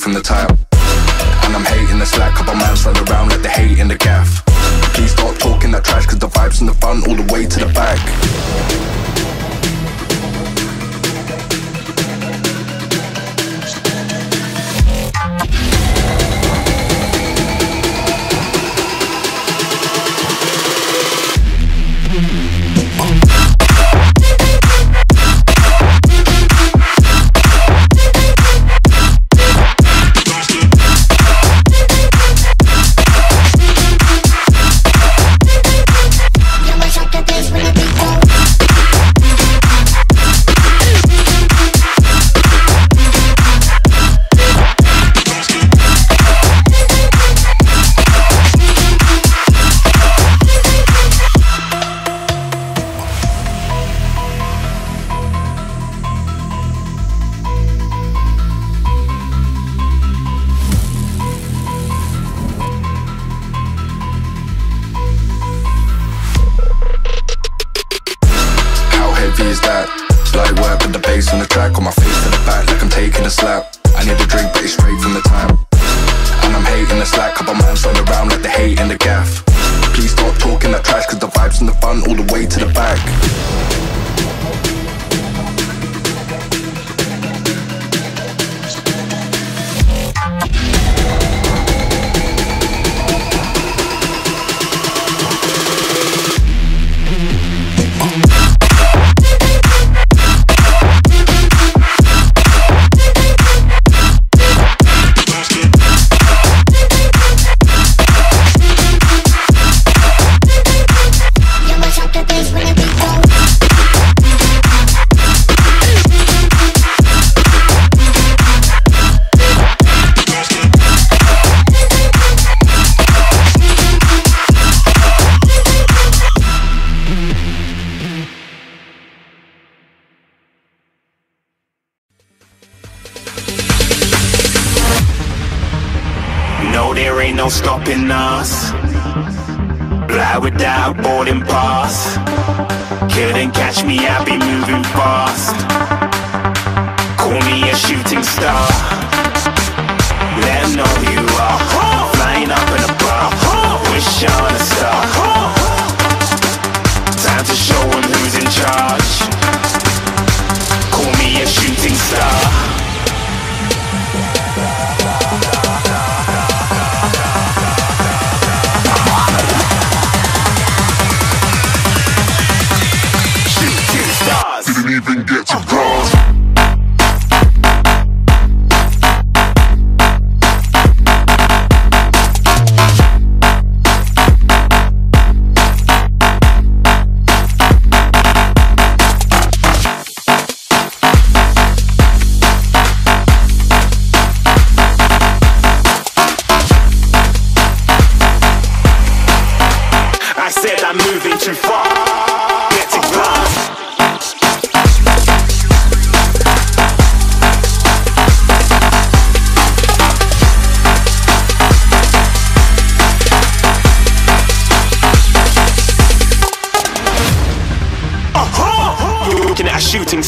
From the tile, and I'm hating the slack of a man slide around like the hate in the gaff. Please stop talking that trash, cause the vibes in the front all the way to the back. Stopping us, fly without boarding pass. Couldn't catch me, I'll be moving fast. Call me a shooting star, let 'em know who you are. Flying up in a bar, wish on a star. Time to show 'em who's in charge. Call me a shooting star. Even get to cross. I said I'm moving too far. Get to cross. Shooting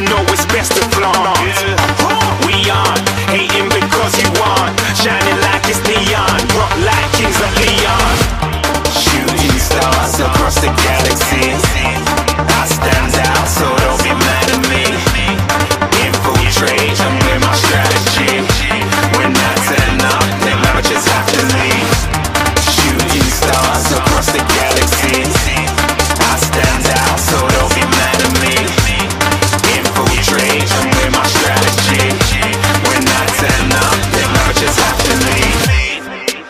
know it's best to flaunt. We aren't hating because you aren't shining like it's neon, rock like kings like Leon. Shooting stars across the galaxy. I stand out, so don't be mad at me. Infiltrate, I'm with my strategy. When I turn up, then I just have to leave. Shooting stars across the galaxy. I stand out, so don't be mad at me. Infiltrate, I'm with my strategy. When I turn up, then I just have to leave.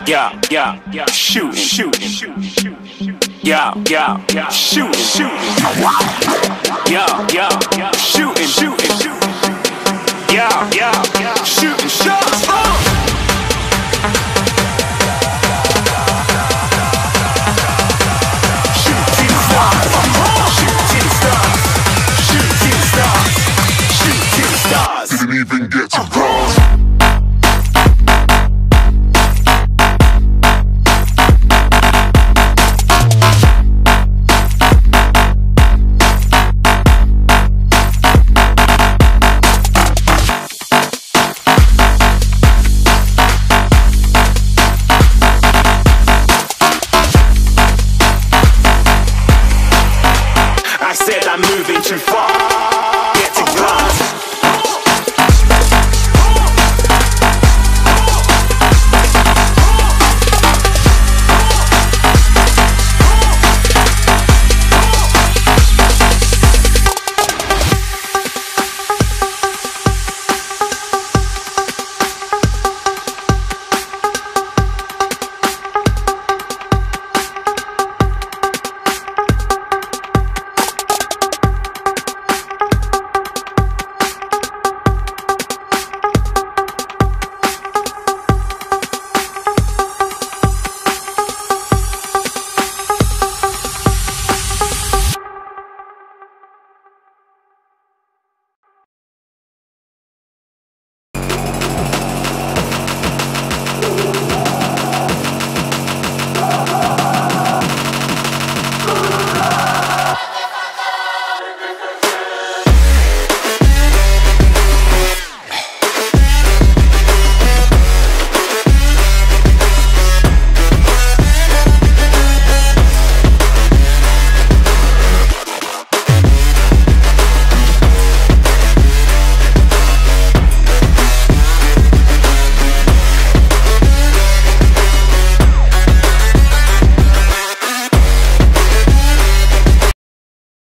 Yeah, yeah, yeah. Shoot, shoot, shoot, shoot, shoot. Yeah, yeah, yeah, shooting, shooting. Yeah, yeah, shooting, shooting. Yeah, yeah, shooting, shots. I said I'm moving too far, getting lost.